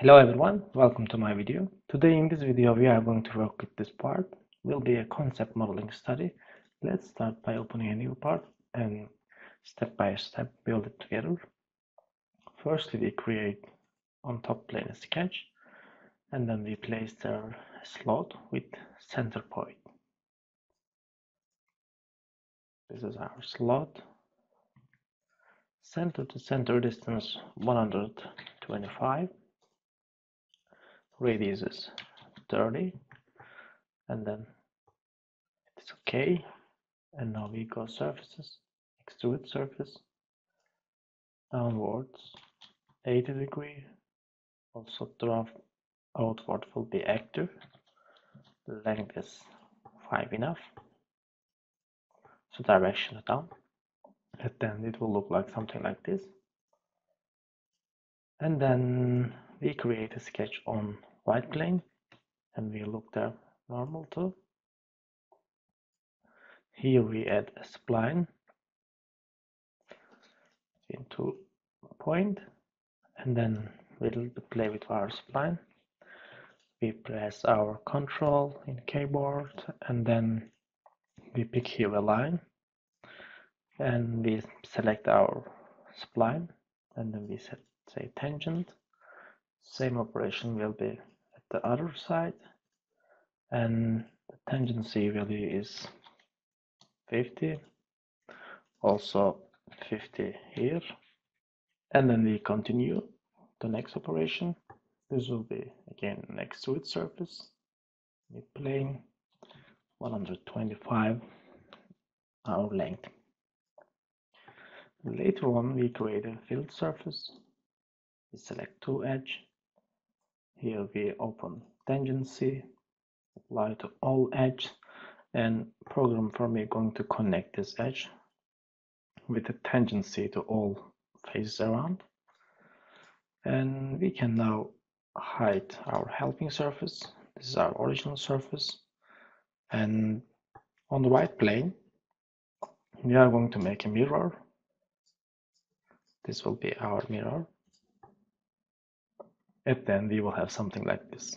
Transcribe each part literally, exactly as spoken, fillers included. Hello everyone, welcome to my video. Today in this video we are going to work with this part. Will be a concept modeling study. Let's start by opening a new part and step by step build it together. Firstly, we create on top plane a sketch and then we place their slot with center point. This is our slot. Center to center distance one hundred twenty-five. Radius is thirty, and then it's okay. And now we go surfaces, extrude surface, downwards eighty degree. Also draft outward will be active. Length is five enough. So direction down. And then it will look like something like this. And then we create a sketch on right plane and we look there normal too. Here we add a spline into a point and then we'll play with our spline. We press our control in keyboard and then we pick here a line and we select our spline and then we set, say tangent. Same operation will be at the other side and the tangency value is fifty, also fifty here, and then we continue the next operation. This will be again an extrude surface, mid plane, one hundred twenty-five, our length. Later on we create a filled surface, we select two edge. Here we open tangency, apply to all edge, and program for me going to connect this edge with the tangency to all faces around. And we can now hide our helping surface. This is our original surface. And on the right plane, we are going to make a mirror. This will be our mirror. And then we will have something like this.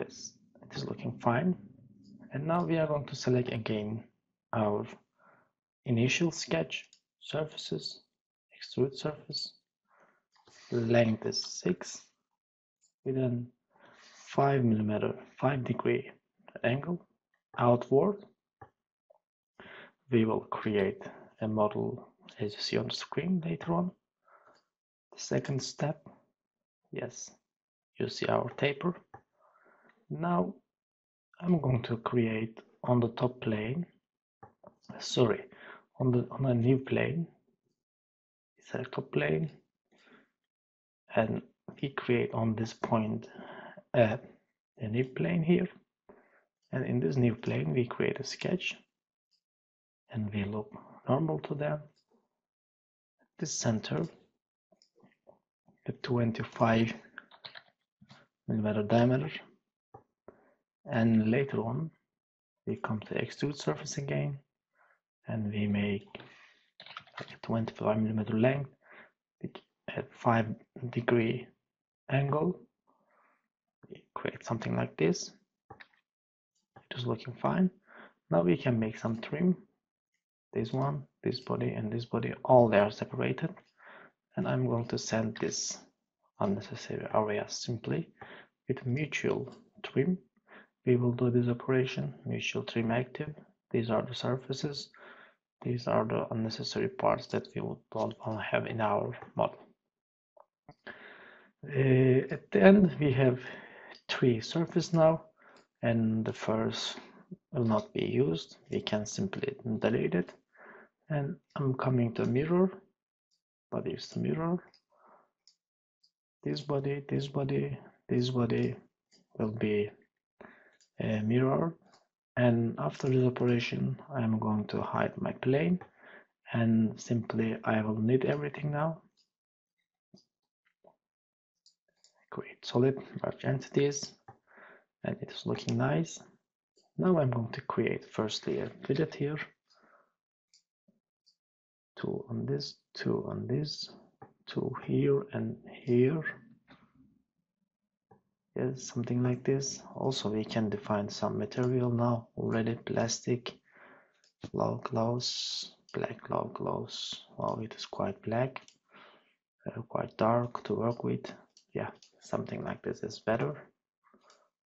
Yes, it is looking fine. And now we are going to select again our initial sketch, surfaces, extrude surface, length is six, with a five millimeter, five degree angle outward. We will create a model as you see on the screen later on. The second step. Yes, you see our taper. Now I'm going to create on the top plane, sorry, on the on a new plane, it's a top plane, and we create on this point uh, a new plane here, and in this new plane we create a sketch and we look normal to them. The center, a twenty-five millimeter diameter, and later on we come to extrude surface again and we make a twenty-five millimeter length with a five degree angle. We create something like this. It is looking fine. Now we can make some trim. This one, this body, and this body, all they are separated. And I'm going to send this unnecessary area simply with mutual trim. We will do this operation, mutual trim active. These are the surfaces. These are the unnecessary parts that we don't want to have in our model. Uh, at the end, we have three surfaces now, and the first will not be used. We can simply delete it. And I'm coming to mirror. Body is the mirror. This body, this body, this body will be a mirror. And after this operation, I'm going to hide my plane and simply I will need everything now. Create solid merge entities, and it's looking nice. Now I'm going to create firstly a widget here. Two on this, two on this, two here and here, Yes, something like this. Also, we can define some material now already. Plastic, low gloss, black low gloss. Wow, it is quite black, uh, quite dark to work with. Yeah, something like this is better.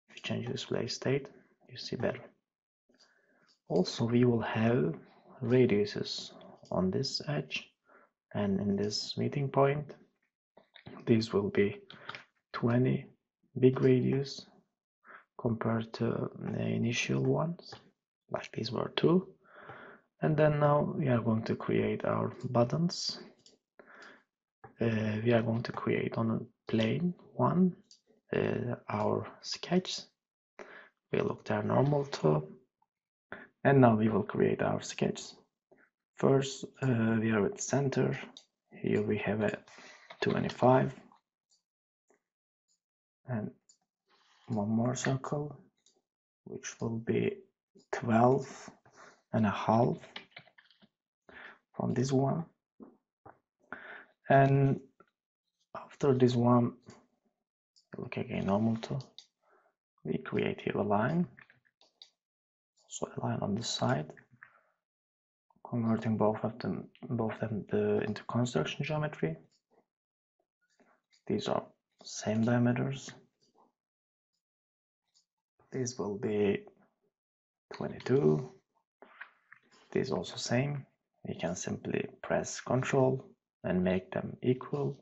If you change display state, you see better. Also, we will have radiuses on this edge and in this meeting point. These will be twenty big radius compared to the initial ones, like these were two. And then now we are going to create our buttons. Uh, we are going to create on a plane one uh, our sketch. We looked at normal to, and now we will create our sketch. First, uh, we are at center. Here we have a twenty-five and one more circle, which will be twelve and a half from this one. And after this one, look again normal to, we create here a line, so a line on the side, converting both of them both them the, into construction geometry. These are same diameters. This will be twenty-two. This also same. We can simply press Ctrl and make them equal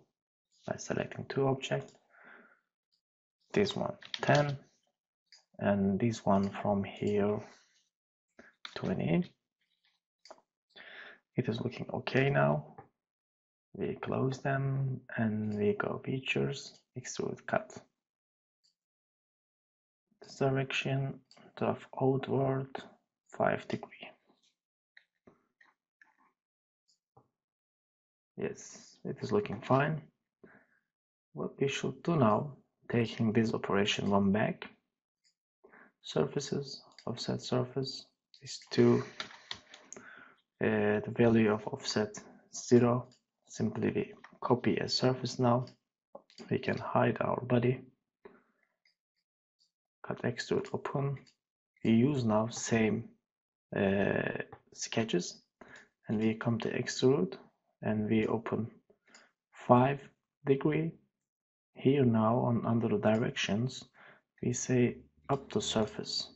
by selecting two objects. This one ten, and this one from here twenty. It is looking okay now. We close them and we go features, extrude cut. This direction of outward five degree. Yes, it is looking fine. What we should do now, taking this operation one back, surfaces, offset surface is two, uh, the value of offset zero. Simply we copy a surface now. We can hide our body. Cut extrude open. We use now same uh, sketches, and we come to extrude and we open five degree. Here now on under the directions, we say up to surface.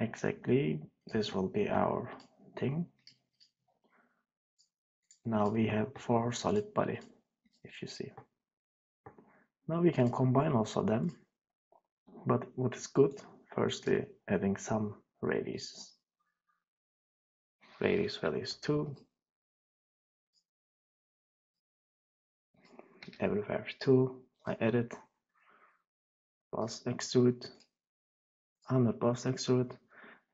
Exactly, this will be our thing. Now we have four solid body, if you see. Now we can combine also them, but what is good, firstly adding some radiuses. Radius values two, everywhere two, I added, pass extrude, under pass extrude,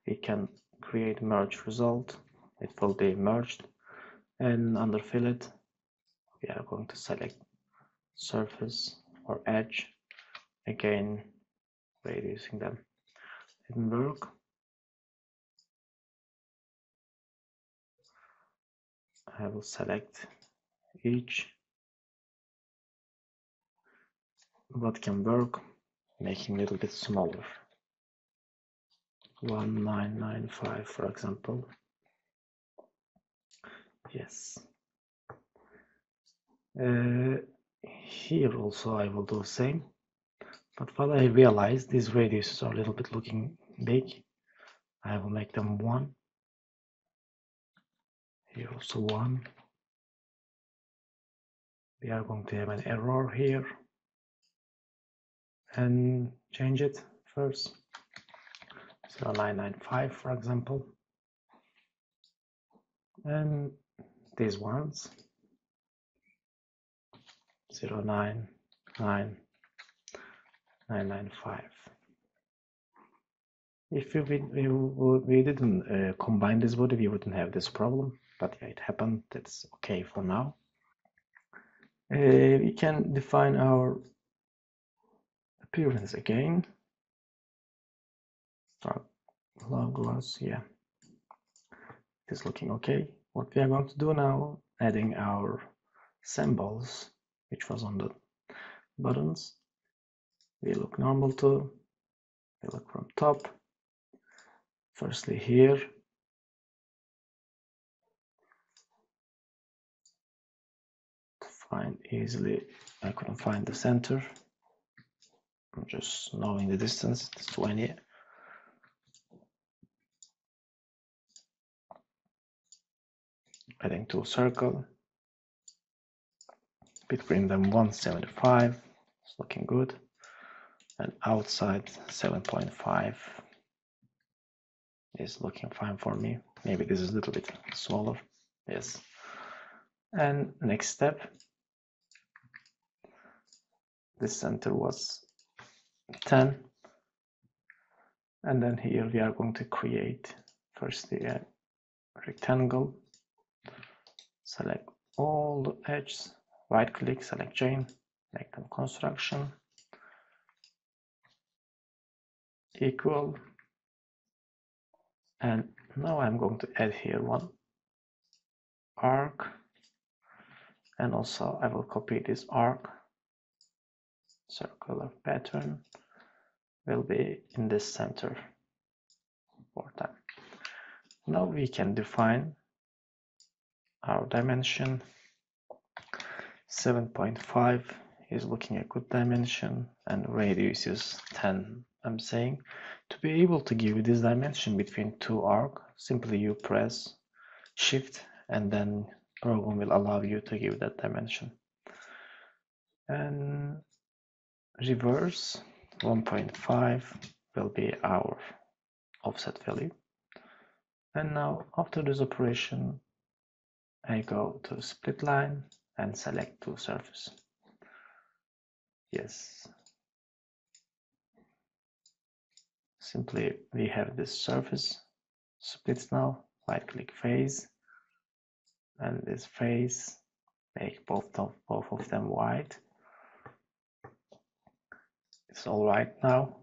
we can create merge result, it will be merged. And under fillet, we are going to select surface or edge, again reducing them. Didn't work. I will select each. What can work? Making a little bit smaller. one nine nine five, for example. Yes. Uh, here also I will do the same, but what I realized, these radiuses are a little bit looking big. I will make them one. Here also one. We are going to have an error here. And change it first. So nine nine five, for example. And these ones zero nine nine nine nine five. If we, we, we didn't uh, combine this body, we wouldn't have this problem, but yeah, it happened. That's okay for now. Uh, we can define our appearance again. Start low gloss, yeah, it is looking okay. What we are going to do now, adding our symbols, which was on the buttons. we look normal to, we look from top, firstly here, to find easily, I couldn't find the center, I'm just knowing the distance, it's twenty. Adding two circle, between them one seventy-five, it's looking good, and outside seven point five is looking fine for me. Maybe this is a little bit smaller, yes. And next step, this center was ten, and then here we are going to create firstly a rectangle. Select all the edges, right click, select chain, make them construction, equal, and now I'm going to add here one arc, and also I will copy this arc, circular pattern will be in the center for time. Now we can define our dimension. Seven point five is looking a good dimension, and radius is ten. I'm saying to be able to give this dimension between two arcs, simply you press shift and then program will allow you to give that dimension. And reverse one point five will be our offset value. And now after this operation I go to split line and select two surface. Yes. Simply we have this surface splits now. Right click face, and this face make both of both of them white. It's all right now.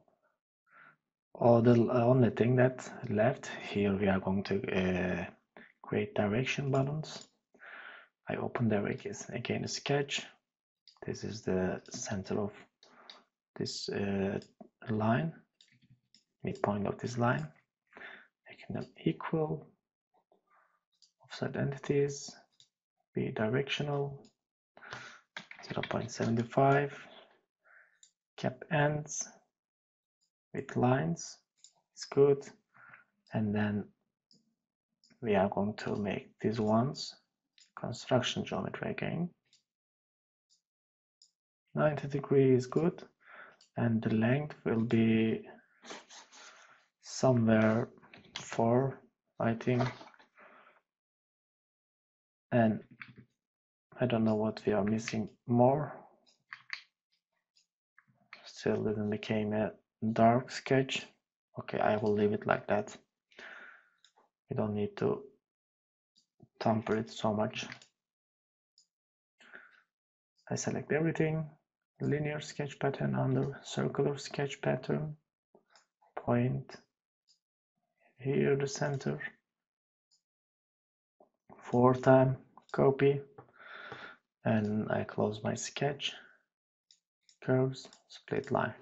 All the only thing that left here we are going to uh, create direction buttons. I open there again a sketch. This is the center of this uh, line, midpoint of this line. Making them equal, offset entities, be directional, zero point seven five, cap ends with lines, it's good, and then we are going to make these ones construction geometry again. ninety degree is good, and the length will be somewhere four, I think. And I don't know what we are missing more. Still didn't became a dark sketch. Okay, I will leave it like that. You don't need to tamper it so much. I select everything, linear sketch pattern under circular sketch pattern, point here the center, four time, copy, and I close my sketch, curves, split line.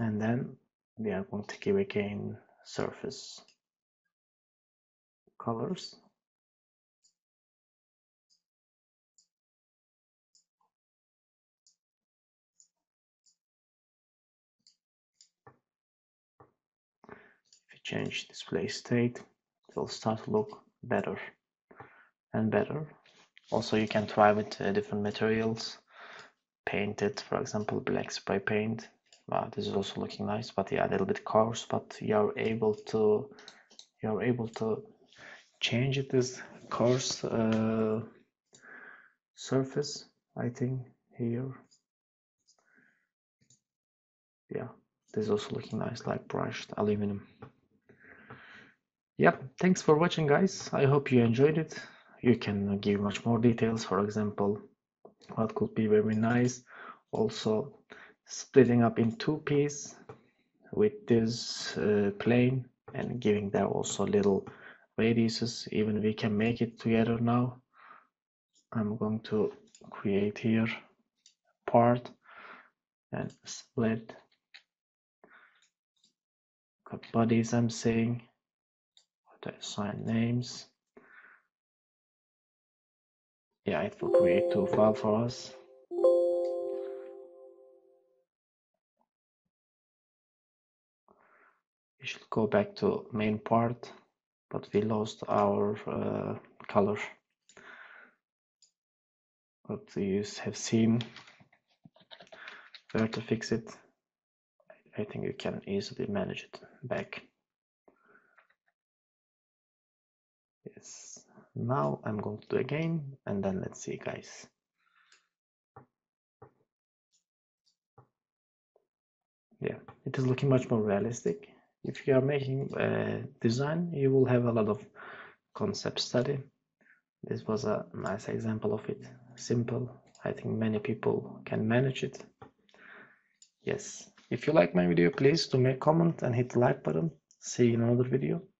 And then we are going to give again surface colors, if you change display state it will start to look better and better. Also you can try with uh, different materials, paint it, for example black spray paint. Wow, this is also looking nice, but yeah, a little bit coarse, but you're able to you're able to change it this coarse uh, surface, I think here. Yeah, this is also looking nice, like brushed aluminum. Yep, thanks for watching guys, I hope you enjoyed it. You can give much more details, for example what could be very nice, also splitting up in two pieces with this uh, plane and giving there also little radiuses. Even we can make it together now. I'm going to create here part and split bodies. I'm saying to assign names. Yeah, it will create two files for us. We should go back to main part, but we lost our uh, color. What you have seen, where to fix it. I think you can easily manage it back. Yes, now I'm going to do again, and then let's see, guys. Yeah, it is looking much more realistic. If you are making a design, you will have a lot of concept study. This was a nice example of it. Simple. I think many people can manage it. Yes. If you like my video, please do make a comment and hit the like button. See you in another video.